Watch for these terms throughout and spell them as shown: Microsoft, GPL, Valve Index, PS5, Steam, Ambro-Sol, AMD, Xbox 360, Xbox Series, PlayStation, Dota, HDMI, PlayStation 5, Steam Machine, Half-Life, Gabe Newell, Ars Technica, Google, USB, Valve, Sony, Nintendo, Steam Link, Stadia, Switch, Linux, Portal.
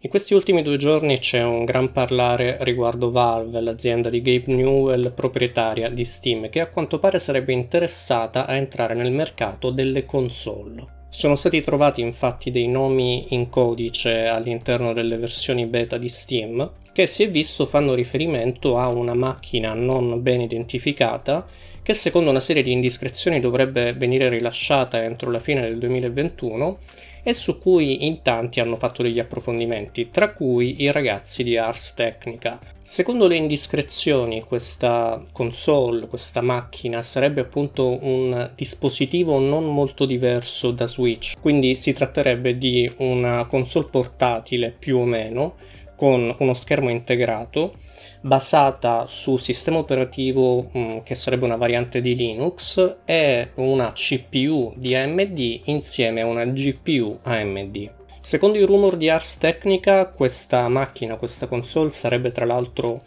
In questi ultimi 2 giorni c'è un gran parlare riguardo Valve, l'azienda di Gabe Newell, proprietaria di Steam, che a quanto pare sarebbe interessata a entrare nel mercato delle console. Sono stati trovati infatti dei nomi in codice all'interno delle versioni beta di Steam che si è visto fanno riferimento a una macchina non ben identificata che secondo una serie di indiscrezioni dovrebbe venire rilasciata entro la fine del 2021 e su cui in tanti hanno fatto degli approfondimenti, tra cui i ragazzi di Ars Technica. Secondo le indiscrezioni questa console, questa macchina, sarebbe appunto un dispositivo non molto diverso da Switch, quindi si tratterebbe di una console portatile più o meno, con uno schermo integrato, basata su sistema operativo che sarebbe una variante di Linux e una CPU di AMD insieme a una GPU AMD. Secondo i rumor di Ars Technica questa macchina, questa console sarebbe tra l'altro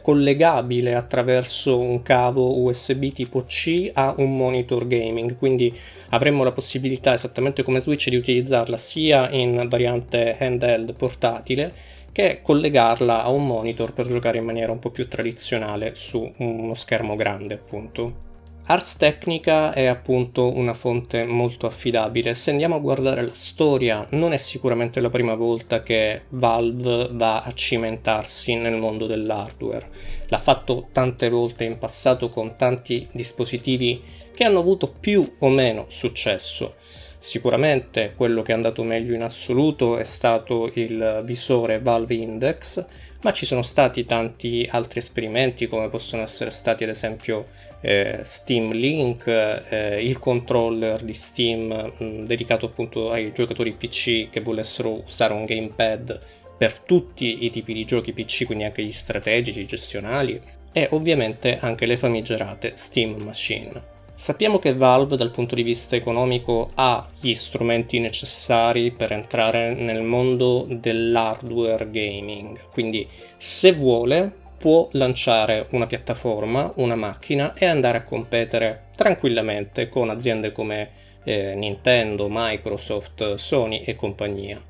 collegabile attraverso un cavo USB tipo C a un monitor gaming, quindi avremmo la possibilità esattamente come Switch di utilizzarla sia in variante handheld portatile che collegarla a un monitor per giocare in maniera un po' più tradizionale su uno schermo grande appunto. Ars Technica è appunto una fonte molto affidabile. Se andiamo a guardare la storia non è sicuramente la prima volta che Valve va a cimentarsi nel mondo dell'hardware. L'ha fatto tante volte in passato con tanti dispositivi che hanno avuto più o meno successo. Sicuramente quello che è andato meglio in assoluto è stato il visore Valve Index, ma ci sono stati tanti altri esperimenti come possono essere stati ad esempio Steam Link, il controller di Steam dedicato appunto ai giocatori PC che volessero usare un gamepad per tutti i tipi di giochi PC, quindi anche gli strategici, gestionali e ovviamente anche le famigerate Steam Machine. Sappiamo che Valve dal punto di vista economico ha gli strumenti necessari per entrare nel mondo dell'hardware gaming, quindi se vuole può lanciare una piattaforma, una macchina e andare a competere tranquillamente con aziende come Nintendo, Microsoft, Sony e compagnia.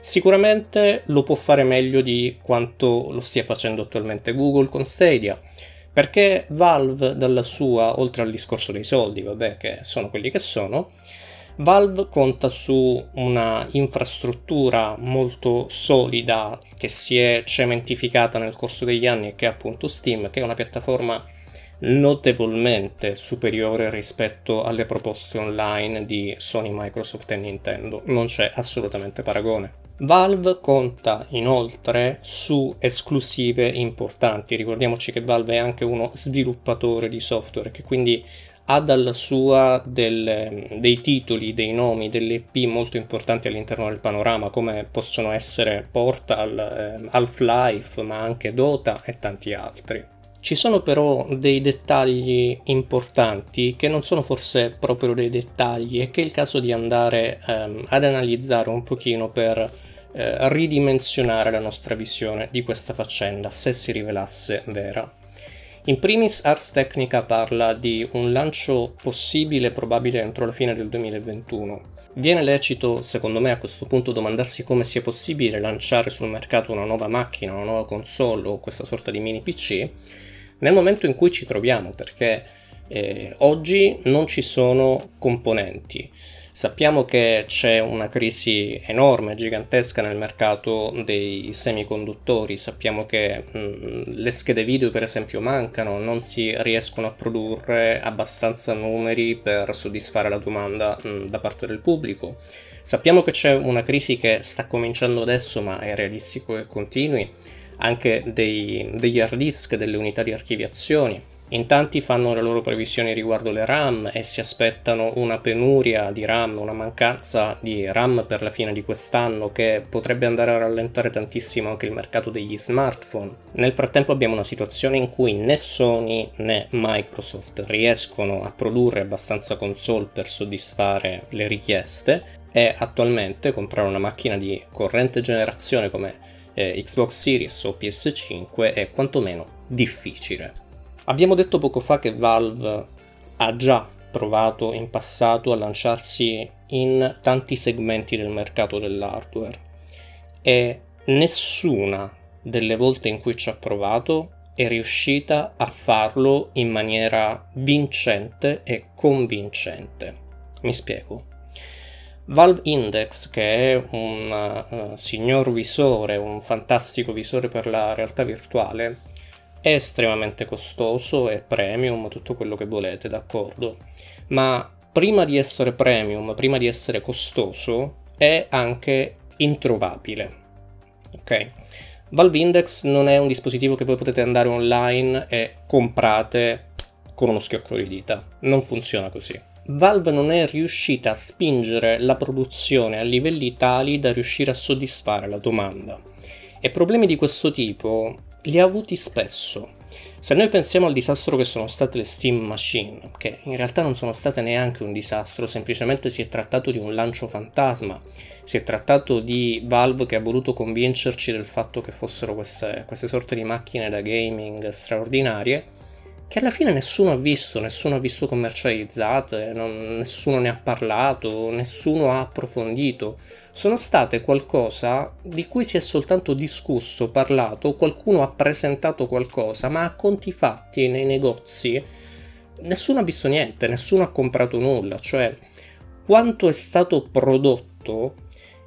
Sicuramente lo può fare meglio di quanto lo stia facendo attualmente Google con Stadia, perché Valve dalla sua, oltre al discorso dei soldi, vabbè, che sono quelli che sono, Valve conta su una infrastruttura molto solida che si è cementificata nel corso degli anni e che è appunto Steam, che è una piattaforma notevolmente superiore rispetto alle proposte online di Sony, Microsoft e Nintendo. Non c'è assolutamente paragone. Valve conta inoltre su esclusive importanti, ricordiamoci che Valve è anche uno sviluppatore di software che quindi ha dalla sua dei titoli, dei nomi, delle IP molto importanti all'interno del panorama come possono essere Portal, Half-Life ma anche Dota e tanti altri. Ci sono però dei dettagli importanti che non sono forse proprio dei dettagli e che è il caso di andare ad analizzare un pochino per ridimensionare la nostra visione di questa faccenda, se si rivelasse vera. In primis Ars Technica parla di un lancio possibile e probabile entro la fine del 2021. Viene lecito, secondo me, a questo punto domandarsi come sia possibile lanciare sul mercato una nuova macchina, una nuova console o questa sorta di mini PC nel momento in cui ci troviamo, perché oggi non ci sono componenti. Sappiamo che c'è una crisi enorme, gigantesca nel mercato dei semiconduttori, sappiamo che le schede video per esempio mancano, non si riescono a produrre abbastanza numeri per soddisfare la domanda da parte del pubblico. Sappiamo che c'è una crisi che sta cominciando adesso ma è realistico che continui, anche degli hard disk, delle unità di archiviazione. In tanti fanno le loro previsioni riguardo le RAM e si aspettano una penuria di RAM, una mancanza di RAM per la fine di quest'anno che potrebbe andare a rallentare tantissimo anche il mercato degli smartphone. Nel frattempo abbiamo una situazione in cui né Sony né Microsoft riescono a produrre abbastanza console per soddisfare le richieste e attualmente comprare una macchina di corrente generazione come Xbox Series o PS5 è quantomeno difficile. Abbiamo detto poco fa che Valve ha già provato in passato a lanciarsi in tanti segmenti del mercato dell'hardware e nessuna delle volte in cui ci ha provato è riuscita a farlo in maniera vincente e convincente. Mi spiego. Valve Index, che è un signor visore, un fantastico visore per la realtà virtuale, è estremamente costoso, è premium, tutto quello che volete, d'accordo, ma prima di essere premium, prima di essere costoso, è anche introvabile, ok? Valve Index non è un dispositivo che voi potete andare online e comprate con uno schiocco di dita, non funziona così. Valve non è riuscita a spingere la produzione a livelli tali da riuscire a soddisfare la domanda, e problemi di questo tipo li ha avuti spesso. Se noi pensiamo al disastro che sono state le Steam Machine, che in realtà non sono state neanche un disastro, semplicemente si è trattato di un lancio fantasma, si è trattato di Valve che ha voluto convincerci del fatto che fossero queste sorte di macchine da gaming straordinarie, che alla fine nessuno ha visto commercializzate, nessuno ne ha parlato, nessuno ha approfondito. Sono state qualcosa di cui si è soltanto discusso, parlato, qualcuno ha presentato qualcosa, ma a conti fatti nei negozi nessuno ha visto niente, nessuno ha comprato nulla, cioè quanto è stato prodotto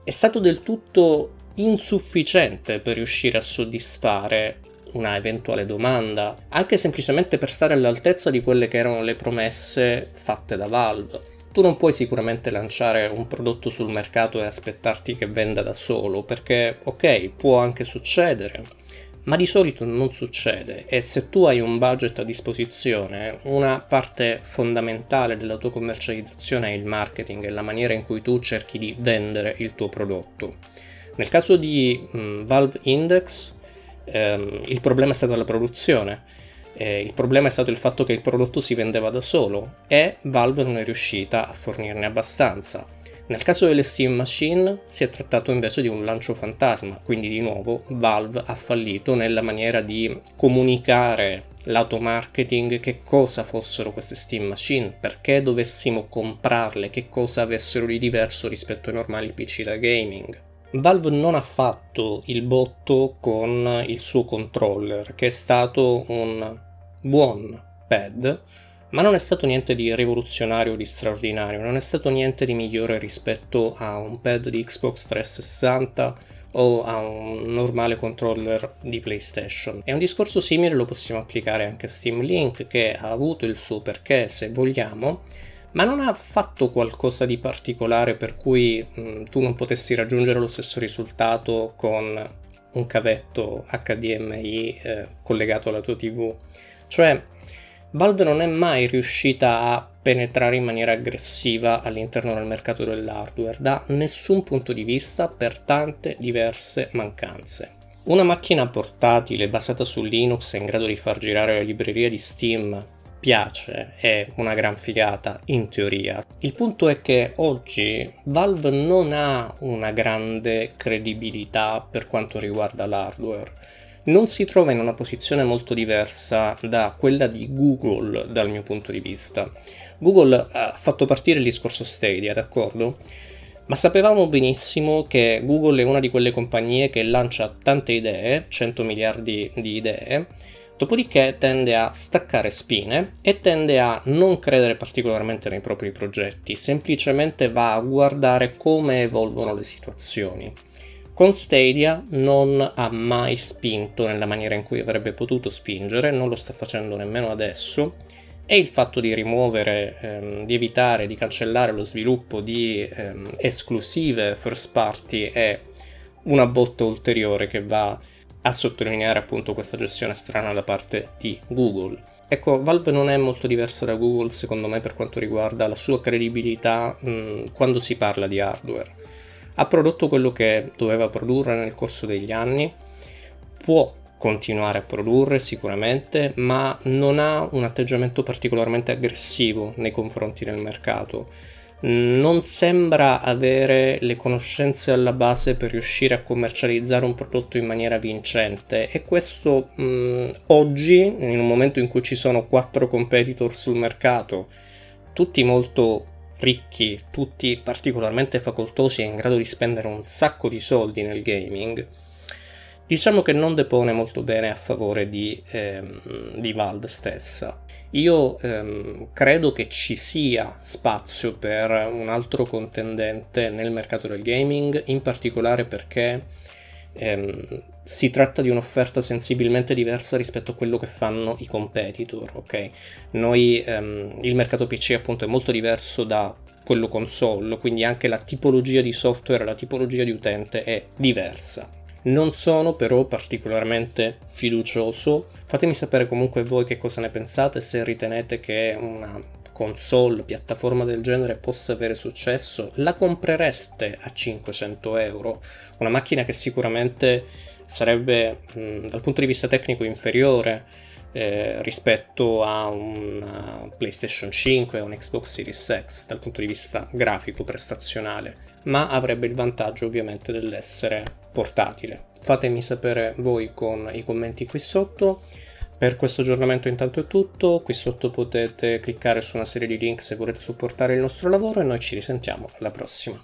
è stato del tutto insufficiente per riuscire a soddisfare una eventuale domanda, anche semplicemente per stare all'altezza di quelle che erano le promesse fatte da Valve. Tu non puoi sicuramente lanciare un prodotto sul mercato e aspettarti che venda da solo, perché ok, può anche succedere, ma di solito non succede, e se tu hai un budget a disposizione, una parte fondamentale della tua commercializzazione è il marketing e la maniera in cui tu cerchi di vendere il tuo prodotto. Nel caso di Valve Index, il problema è stata la produzione, il problema è stato il fatto che il prodotto si vendeva da solo e Valve non è riuscita a fornirne abbastanza. Nel caso delle Steam Machine si è trattato invece di un lancio fantasma, quindi di nuovo Valve ha fallito nella maniera di comunicare lato marketing che cosa fossero queste Steam Machine, perché dovessimo comprarle, che cosa avessero di diverso rispetto ai normali PC da gaming. Valve non ha fatto il botto con il suo controller, che è stato un buon pad, ma non è stato niente di rivoluzionario o di straordinario, non è stato niente di migliore rispetto a un pad di Xbox 360 o a un normale controller di PlayStation. E un discorso simile lo possiamo applicare anche a Steam Link, che ha avuto il suo perché, se vogliamo, ma non ha fatto qualcosa di particolare per cui tu non potessi raggiungere lo stesso risultato con un cavetto HDMI collegato alla tua TV. Cioè, Valve non è mai riuscita a penetrare in maniera aggressiva all'interno del mercato dell'hardware, da nessun punto di vista, per tante diverse mancanze. Una macchina portatile basata su Linux e in grado di far girare la libreria di Steam piace, è una gran figata in teoria. Il punto è che oggi Valve non ha una grande credibilità per quanto riguarda l'hardware, non si trova in una posizione molto diversa da quella di Google dal mio punto di vista. Google ha fatto partire il discorso Stadia, d'accordo? Ma sapevamo benissimo che Google è una di quelle compagnie che lancia tante idee, 100 miliardi di idee, dopodiché tende a staccare spine e tende a non credere particolarmente nei propri progetti, semplicemente va a guardare come evolvono le situazioni. Con Stadia non ha mai spinto nella maniera in cui avrebbe potuto spingere, non lo sta facendo nemmeno adesso, e il fatto di rimuovere, di evitare, di cancellare lo sviluppo di esclusive first party è una botta ulteriore che va a sottolineare appunto questa gestione strana da parte di Google. Ecco, Valve non è molto diversa da Google secondo me per quanto riguarda la sua credibilità quando si parla di hardware. Ha prodotto quello che doveva produrre nel corso degli anni, può continuare a produrre sicuramente, ma non ha un atteggiamento particolarmente aggressivo nei confronti del mercato. Non sembra avere le conoscenze alla base per riuscire a commercializzare un prodotto in maniera vincente, e questo oggi, in un momento in cui ci sono 4 competitor sul mercato, tutti molto ricchi, tutti particolarmente facoltosi e in grado di spendere un sacco di soldi nel gaming, diciamo che non depone molto bene a favore di Valve stessa. Io credo che ci sia spazio per un altro contendente nel mercato del gaming, in particolare perché si tratta di un'offerta sensibilmente diversa rispetto a quello che fanno i competitor, ok? Noi, il mercato PC appunto è molto diverso da quello console, quindi anche la tipologia di software, la tipologia di utente è diversa. Non sono però particolarmente fiducioso. Fatemi sapere comunque voi che cosa ne pensate, se ritenete che una console, piattaforma del genere possa avere successo. La comprereste a 500 €? Una macchina che sicuramente sarebbe dal punto di vista tecnico inferiore rispetto a un PlayStation 5 o un Xbox Series X dal punto di vista grafico prestazionale, ma avrebbe il vantaggio ovviamente dell'essere portatile. Fatemi sapere voi con i commenti qui sotto. Per questo aggiornamento intanto è tutto. Qui sotto potete cliccare su una serie di link se volete supportare il nostro lavoro e noi ci risentiamo alla prossima.